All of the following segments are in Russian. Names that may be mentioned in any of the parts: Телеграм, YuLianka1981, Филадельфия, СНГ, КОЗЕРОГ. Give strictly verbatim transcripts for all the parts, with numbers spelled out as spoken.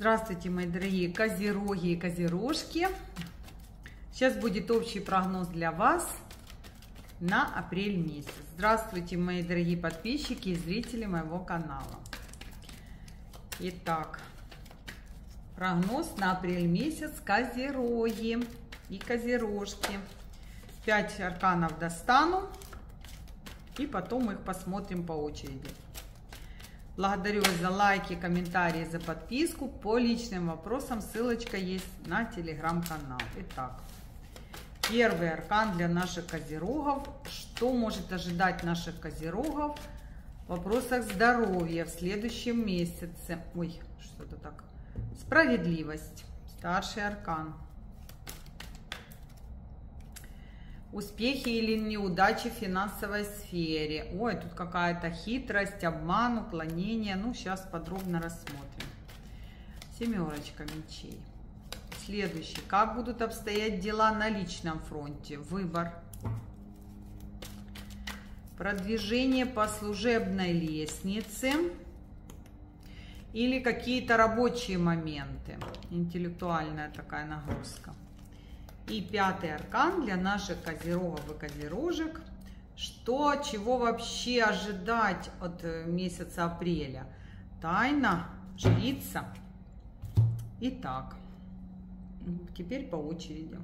Здравствуйте, мои дорогие козероги и козерожки. Сейчас будет общий прогноз для вас на апрель месяц. Здравствуйте, мои дорогие подписчики и зрители моего канала. Итак, прогноз на апрель месяц козероги и козерожки. Пять арканов достану и потом их посмотрим по очереди. Благодарю вас за лайки, комментарии, за подписку. По личным вопросам ссылочка есть на телеграм-канал. Итак, первый аркан для наших козерогов. Что может ожидать наших козерогов в вопросах здоровья в следующем месяце? Ой, что-то так. Справедливость. Старший аркан. Успехи или неудачи в финансовой сфере. Ой, тут какая-то хитрость, обман, уклонение. Ну, сейчас подробно рассмотрим. Семерочка мечей. Следующий. Как будут обстоять дела на личном фронте? Выбор. Продвижение по служебной лестнице. Или какие-то рабочие моменты. Интеллектуальная такая нагрузка. И пятый аркан для наших козерогов и козерожек. Что, чего вообще ожидать от месяца апреля? Тайна, жрица. Итак, теперь по очереди.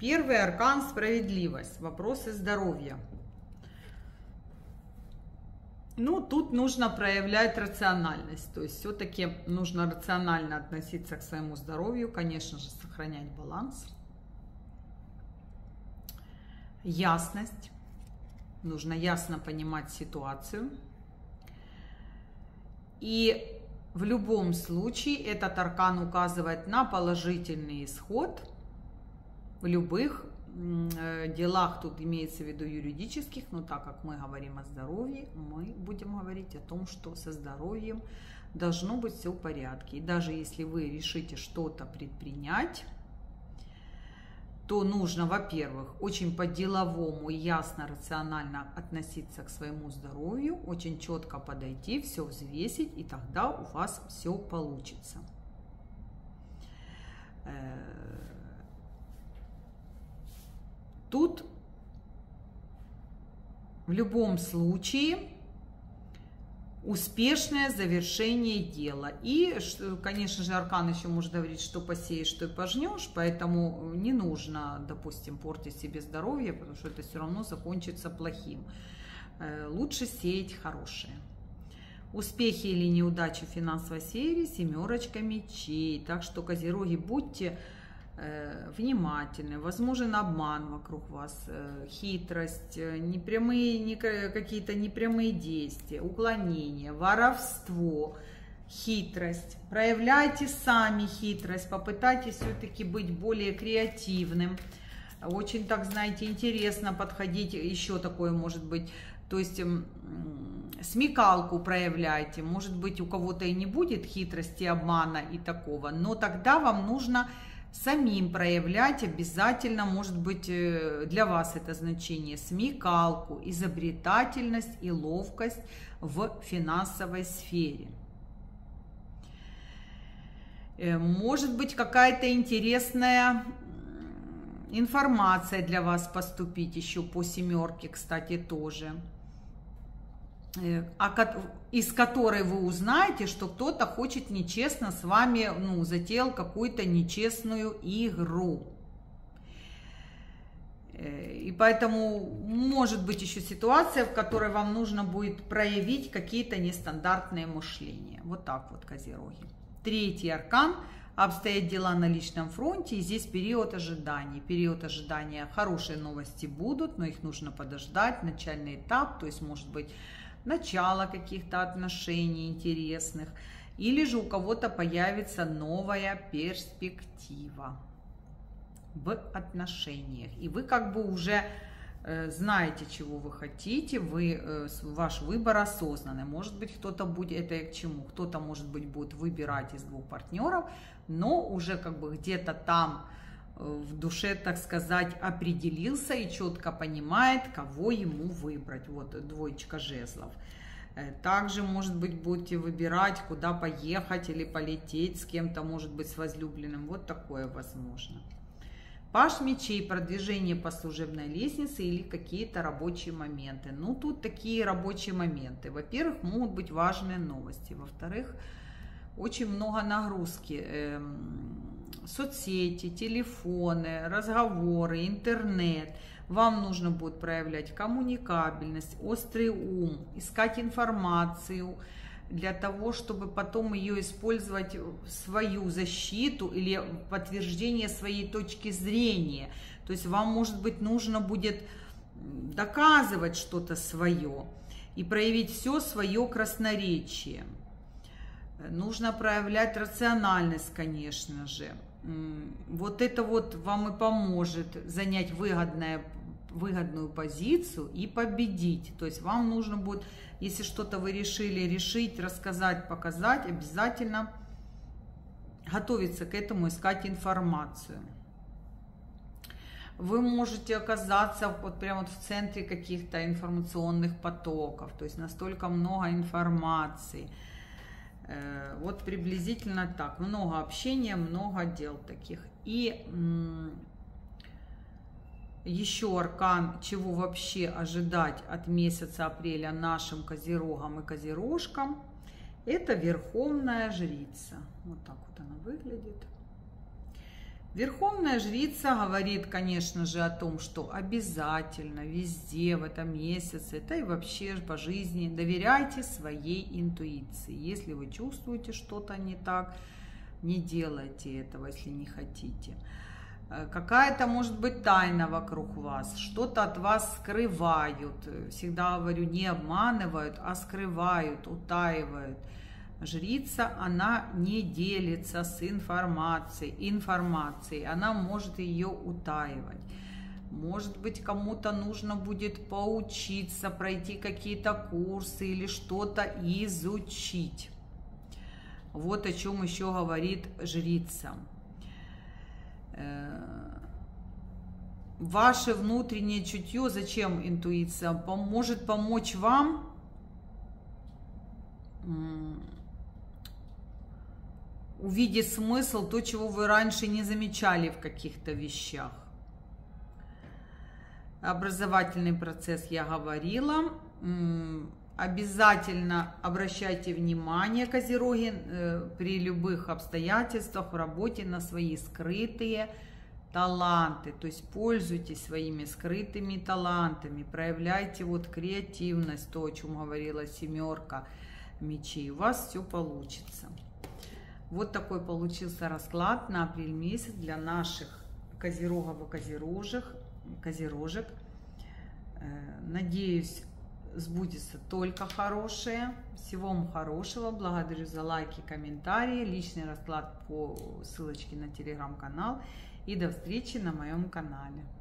Первый аркан – справедливость. Вопросы здоровья. Ну, тут нужно проявлять рациональность, то есть все-таки нужно рационально относиться к своему здоровью, конечно же, сохранять баланс, ясность, нужно ясно понимать ситуацию. И в любом случае этот аркан указывает на положительный исход в любых делах, тут имеется в виду юридических, но так как мы говорим о здоровье, мы будем говорить о том, что со здоровьем должно быть все в порядке. И даже если вы решите что-то предпринять, то нужно, во-первых, очень по-деловому и ясно, рационально относиться к своему здоровью, очень четко подойти, все взвесить, и тогда у вас все получится. Тут в любом случае успешное завершение дела. И, конечно же, аркан еще может говорить, что посеешь, что и пожнешь, поэтому не нужно, допустим, портить себе здоровье, потому что это все равно закончится плохим. Лучше сеять хорошее. Успехи или неудачи в финансовой сфере, семерочка мечей. Так что, козероги, будьте внимательны, возможен обман вокруг вас, хитрость, непрямые, какие-то непрямые действия, уклонение, воровство, хитрость. Проявляйте сами хитрость, попытайтесь все-таки быть более креативным. Очень, так знаете, интересно подходить, еще такое может быть, то есть смекалку проявляйте. Может быть, у кого-то и не будет хитрости, обмана и такого, но тогда вам нужно самим проявлять обязательно, может быть, для вас это значение, смекалку, изобретательность и ловкость в финансовой сфере. Может быть, какая-то интересная информация для вас поступить еще по семерке, кстати, тоже, из которой вы узнаете, что кто-то хочет нечестно с вами, ну, затеял какую-то нечестную игру. И поэтому может быть еще ситуация, в которой вам нужно будет проявить какие-то нестандартные мышления. Вот так вот, козероги. Третий аркан. Обстоят дела на личном фронте, и здесь период ожидания. Период ожидания, хорошие новости будут, но их нужно подождать, начальный этап, то есть может быть начало каких-то отношений интересных, или же у кого-то появится новая перспектива в отношениях. И вы как бы уже э, знаете, чего вы хотите, вы, э, ваш выбор осознанный. Может быть, кто-то будет, это и к чему, кто-то, может быть, будет выбирать из двух партнеров, но уже как бы где-то там э, в душе, так сказать, определился и четко понимает, кого ему выбрать. Вот двоечка жезлов. Также, может быть, будете выбирать, куда поехать или полететь с кем-то, может быть, с возлюбленным. Вот такое возможно. Паш мечей, продвижение по служебной лестнице или какие-то рабочие моменты. Ну, тут такие рабочие моменты. Во-первых, могут быть важные новости. Во-вторых, очень много нагрузки. Соцсети, телефоны, разговоры, интернет. Вам нужно будет проявлять коммуникабельность, острый ум, искать информацию для того, чтобы потом ее использовать в свою защиту или в подтверждение своей точки зрения. То есть вам, может быть, нужно будет доказывать что-то свое и проявить все свое красноречие. Нужно проявлять рациональность, конечно же. Вот это вот вам и поможет занять выгодное, выгодную позицию и победить. То есть вам нужно будет, если что-то вы решили решить, рассказать, показать, обязательно готовиться к этому, искать информацию. Вы можете оказаться вот прямо вот в центре каких-то информационных потоков. То есть настолько много информации. Вот приблизительно так. Много общения, много дел таких. И еще аркан, чего вообще ожидать от месяца апреля нашим козерогам и козерожкам, это Верховная Жрица. Вот так вот она выглядит. Верховная Жрица говорит, конечно же, о том, что обязательно везде в этом месяце, да и вообще по жизни, доверяйте своей интуиции. Если вы чувствуете что-то не так, не делайте этого, если не хотите. Какая-то, может быть, тайна вокруг вас, что-то от вас скрывают. Всегда говорю, не обманывают, а скрывают, утаивают. Жрица, она не делится с информацией, информацией, она может ее утаивать. Может быть, кому-то нужно будет поучиться, пройти какие-то курсы или что-то изучить. Вот о чем еще говорит жрица. Ваше внутреннее чутье, зачем интуиция, может помочь вам увидеть смысл, то, чего вы раньше не замечали в каких-то вещах. Образовательный процесс я говорила. Обязательно обращайте внимание, козероги, при любых обстоятельствах в работе на свои скрытые таланты. То есть пользуйтесь своими скрытыми талантами, проявляйте вот креативность, то, о чем говорила семерка мечей. У вас все получится. Вот такой получился расклад на апрель месяц для наших козерогов и козерожек. Надеюсь, сбудется только хорошее. Всего вам хорошего. Благодарю за лайки, комментарии. Личный расклад по ссылочке на телеграм-канал. И до встречи на моем канале.